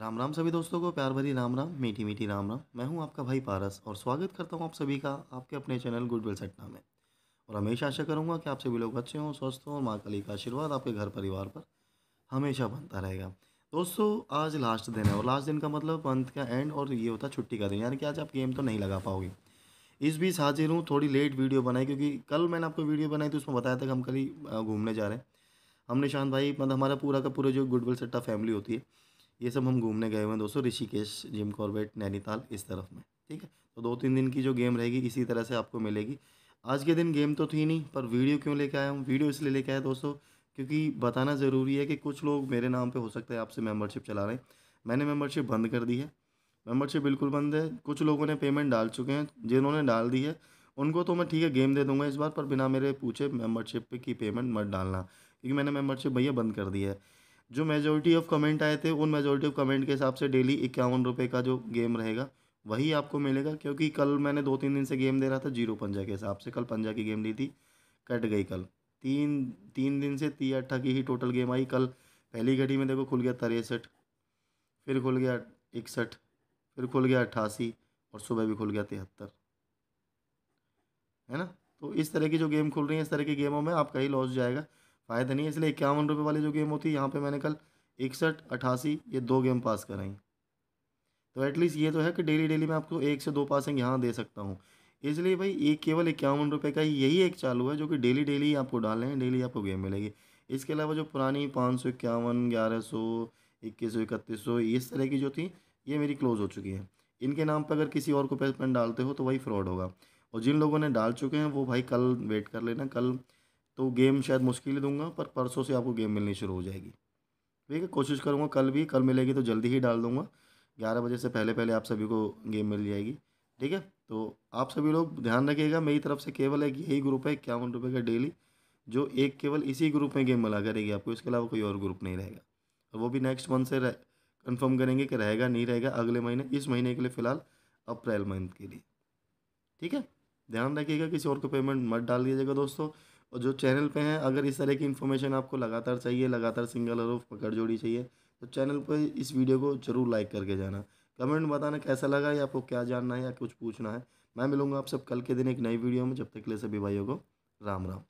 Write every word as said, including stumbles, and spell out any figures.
राम राम सभी दोस्तों को प्यार भरी राम राम, मीठी मीठी राम राम। मैं हूं आपका भाई पारस और स्वागत करता हूं आप सभी का आपके अपने चैनल गुड विल सट्टा में। और हमेशा आशा करूंगा कि आप सभी लोग अच्छे हों, स्वस्थ हों और माँ काली का आशीर्वाद आपके घर परिवार पर हमेशा बनता रहेगा। दोस्तों आज लास्ट दिन है और लास्ट दिन का मतलब मंथ का एंड और ये होता है छुट्टी का दिन, यानी कि आज आप गेम तो नहीं लगा पाओगे। इस बीच हाजिर हूँ, थोड़ी लेट वीडियो बनाई क्योंकि कल मैंने आपको वीडियो बनाई तो उसमें बताया था कि हम कल ही घूमने जा रहे हैं। हम निशांत भाई मतलब हमारा पूरा का पूरा जो गुड विल सट्टा फैमिली होती है ये सब हम घूमने गए हुए हैं दोस्तों, ऋषिकेश, जिम कॉर्बेट, नैनीताल इस तरफ में, ठीक है। तो दो तीन दिन की जो गेम रहेगी इसी तरह से आपको मिलेगी। आज के दिन गेम तो थी नहीं, पर वीडियो क्यों लेके आया हूँ? वीडियो इसलिए लेके आया दोस्तों क्योंकि बताना ज़रूरी है कि कुछ लोग मेरे नाम पे हो सकता है आपसे मेम्बरशिप चला रहे हैं। मैंने मेम्बरशिप बंद कर दी है, मेम्बरशिप बिल्कुल बंद है। कुछ लोगों ने पेमेंट डाल चुके हैं, जिन्होंने डाल दी है उनको तो मैं ठीक है गेम दे दूंगा इस बार, पर बिना मेरे पूछे मेम्बरशिप की पेमेंट मत डालना क्योंकि मैंने मेम्बरशिप भैया बंद कर दी है। जो मेजॉरिटी ऑफ कमेंट आए थे उन मेजॉरिटी ऑफ कमेंट के हिसाब से डेली इक्यावन रुपये का जो गेम रहेगा वही आपको मिलेगा, क्योंकि कल मैंने दो तीन दिन से गेम दे रहा था जीरो पंजा के हिसाब से। कल पंजा की गेम दी थी, कट गई। कल तीन तीन दिन से ती अट्ठा की ही टोटल गेम आई। कल पहली घड़ी में देखो खुल गया तिरसठ, फिर खुल गया इकसठ, फिर खुल गया अट्ठासी और सुबह भी खुल गया तिहत्तर, है ना। तो इस तरह की जो गेम खुल रही है इस तरह की गेमों में आपका ही लॉस जाएगा, फ़ायदा नहीं है। इसलिए इक्यावन रुपये वाली जो गेम होती है यहाँ पे मैंने कल इकसठ अट्ठासी ये दो गेम पास कराई। तो एटलीस्ट ये तो है कि डेली डेली मैं आपको एक से दो पासिंग यहाँ दे सकता हूँ, इसलिए भाई ये केवल इक्यावन रुपये का ही यही एक चालू है जो कि डेली डेली आपको डाल रहे हैं, डेली आपको गेम मिलेगी। इसके अलावा जो पुरानी पाँच सौ इक्यावन ग्यारह सौ इक्कीस सौ इकतीस सौ इस तरह की जो थी ये मेरी क्लोज़ हो चुकी है। इनके नाम पर अगर किसी और को पेमेंट डालते हो तो वही फ्रॉड होगा। और जिन लोगों ने डाल चुके हैं वो भाई कल वेट कर लेना, कल तो गेम शायद मुश्किल ही दूंगा, पर परसों से आपको गेम मिलनी शुरू हो जाएगी, ठीक है। कोशिश करूँगा कल भी, कल मिलेगी तो जल्दी ही डाल दूँगा, ग्यारह बजे से पहले पहले आप सभी को गेम मिल जाएगी, ठीक है। तो आप सभी लोग ध्यान रखिएगा, मेरी तरफ से केवल एक यही ग्रुप है इक्यावन रुपये का डेली, जो एक केवल इसी ग्रुप में गेम मिला करेगी आपको, इसके अलावा कोई और ग्रुप नहीं रहेगा। और वो भी नेक्स्ट मंथ से कन्फर्म करेंगे कि रहेगा नहीं रहेगा अगले महीने, इस महीने के लिए फ़िलहाल अप्रैल मंथ के लिए, ठीक है। ध्यान रखिएगा किसी और को पेमेंट मत डाल दीजिएगा दोस्तों। और जो चैनल पे हैं अगर इस तरह की इन्फॉर्मेशन आपको लगातार चाहिए, लगातार सिंगल और पकड़ जोड़ी चाहिए, तो चैनल पर इस वीडियो को ज़रूर लाइक करके जाना, कमेंट बताना कैसा लगा या आपको क्या जानना है या कुछ पूछना है। मैं मिलूंगा आप सब कल के दिन एक नई वीडियो में, जब तक के लिए सभी भाइयों को राम राम।